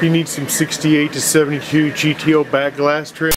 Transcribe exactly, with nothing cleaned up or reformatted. If you need some sixty-eight to seventy-two G T O back glass trim,